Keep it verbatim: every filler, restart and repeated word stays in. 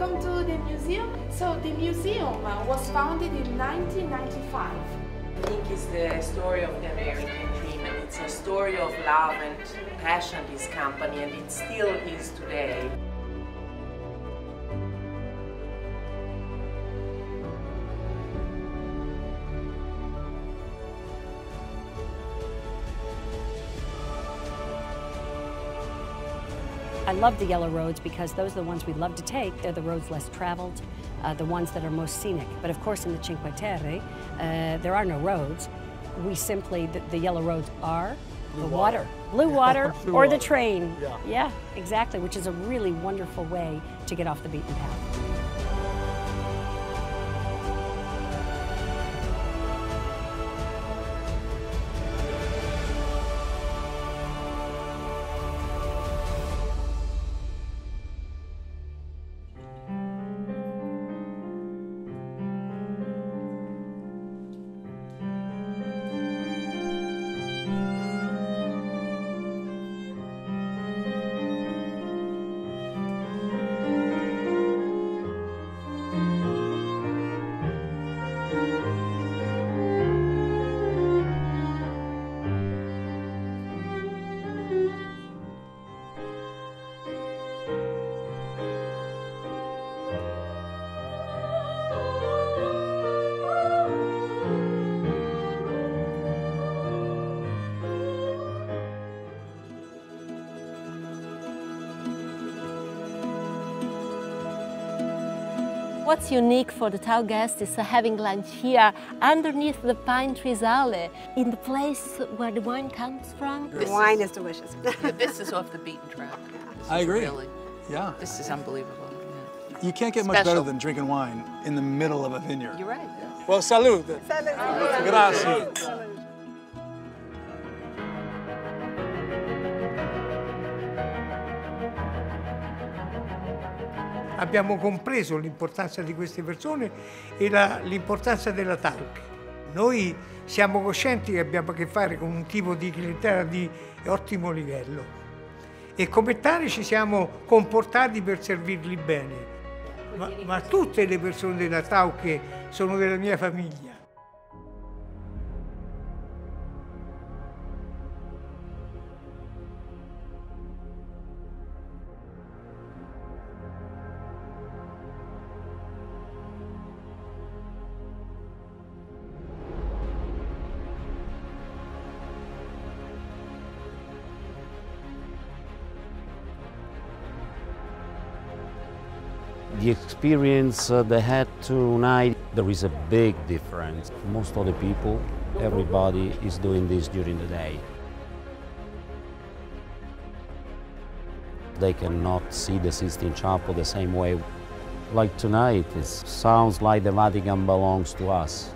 Welcome to the museum. So the museum was founded in nineteen ninety-five. I think it's the story of the American dream, and it's a story of love and passion, this company, and it still is today. I love the yellow roads because those are the ones we love to take. They're the roads less traveled, uh, the ones that are most scenic. But of course in the Cinque Terre, uh, there are no roads. We simply, the, the yellow roads are blue the water. water. Blue water blue or water. the train. Yeah. yeah, exactly, which is a really wonderful way to get off the beaten path. What's unique for the Tauck guests is having lunch here, underneath the pine trees alley, in the place where the wine comes from. The wine is delicious. This is off the beaten track. I agree. Really, yeah. This is unbelievable. Yeah. You can't get Special. much better than drinking wine in the middle of a vineyard. You're right. Yeah. Well, salud. Salud. Salud. Gracias. Salud. Abbiamo compreso l'importanza di queste persone e l'importanza della Tauck. Noi siamo coscienti che abbiamo a che fare con un tipo di clientela di ottimo livello e come tale ci siamo comportati per servirli bene. Ma, ma tutte le persone della Tauck sono della mia famiglia. The experience they had tonight, there is a big difference. Most of the people, everybody is doing this during the day. They cannot see the Sistine Chapel the same way. Like tonight, it sounds like the Vatican belongs to us.